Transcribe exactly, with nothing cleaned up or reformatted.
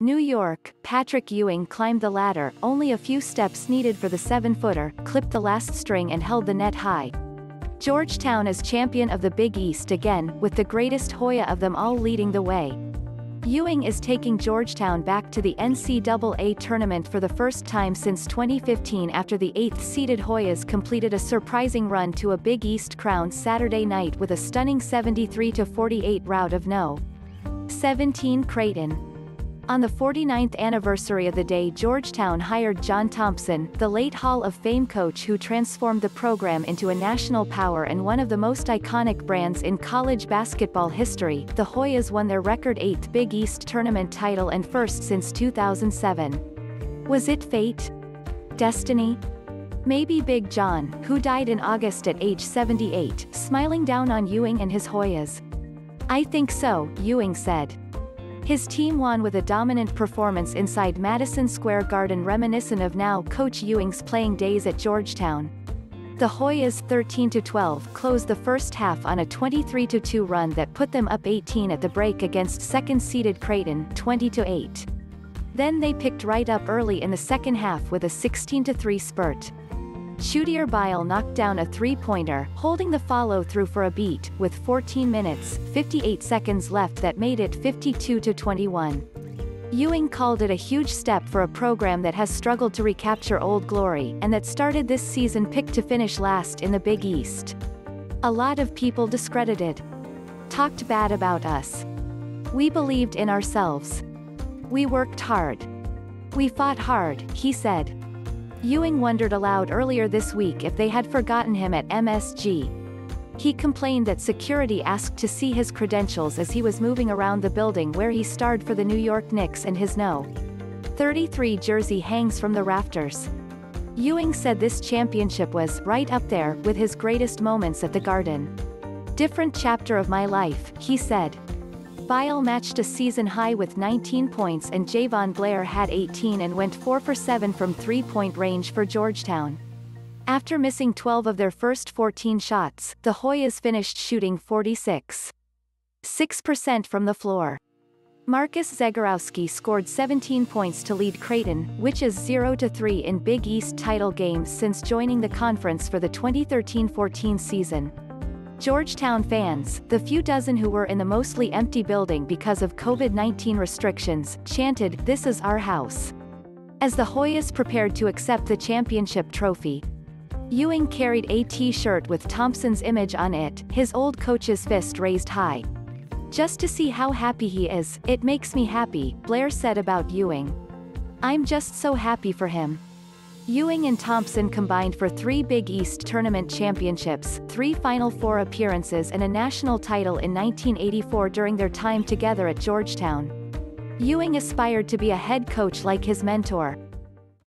New York, Patrick Ewing climbed the ladder, only a few steps needed for the seven-footer, clipped the last string and held the net high. Georgetown is champion of the Big East again, with the greatest Hoya of them all leading the way. Ewing is taking Georgetown back to the N C double A tournament for the first time since twenty fifteen after the eighth-seeded Hoyas completed a surprising run to a Big East crown Saturday night with a stunning seventy-three to forty-eight rout of number seventeen Creighton. On the forty-ninth anniversary of the day Georgetown hired John Thompson, the late Hall of Fame coach who transformed the program into a national power and one of the most iconic brands in college basketball history. The Hoyas won their record eighth Big East tournament title and first since two thousand seven. Was it fate? Destiny? Maybe Big John, who died in August at age seventy-eight, smiling down on Ewing and his Hoyas. "I think so," Ewing said. His team won with a dominant performance inside Madison Square Garden reminiscent of now Coach Ewing's playing days at Georgetown. The Hoyas thirteen to twelve closed the first half on a twenty-three to two run that put them up eighteen at the break against second-seeded Creighton, twenty to eight. Then they picked right up early in the second half with a sixteen to three spurt. Chudier Bile knocked down a three-pointer, holding the follow-through for a beat, with fourteen minutes, fifty-eight seconds left that made it fifty-two to twenty-one. Ewing called it a huge step for a program that has struggled to recapture old glory, and that started this season picked to finish last in the Big East. "A lot of people discredited. Talked bad about us. We believed in ourselves. We worked hard. We fought hard," he said. Ewing wondered aloud earlier this week if they had forgotten him at M S G. He complained that security asked to see his credentials as he was moving around the building where he starred for the New York Knicks and his number thirty-three jersey hangs from the rafters. Ewing said this championship was right up there with his greatest moments at the Garden. "Different chapter of my life," he said. Bile matched a season high with nineteen points and Javon Blair had eighteen and went four for seven from three-point range for Georgetown. After missing twelve of their first fourteen shots, the Hoyas finished shooting forty-six point six percent from the floor. Marcus Zegarowski scored seventeen points to lead Creighton, which is zero to three in Big East title games since joining the conference for the twenty thirteen fourteen season. Georgetown fans, the few dozen who were in the mostly empty building because of COVID nineteen restrictions, chanted, "This is our house," as the Hoyas prepared to accept the championship trophy. Ewing carried a t-shirt with Thompson's image on it, his old coach's fist raised high. "Just to see how happy he is, it makes me happy," Blair said about Ewing. "I'm just so happy for him." Ewing and Thompson combined for three Big East tournament championships, three Final Four appearances and a national title in nineteen eighty-four during their time together at Georgetown. Ewing aspired to be a head coach like his mentor.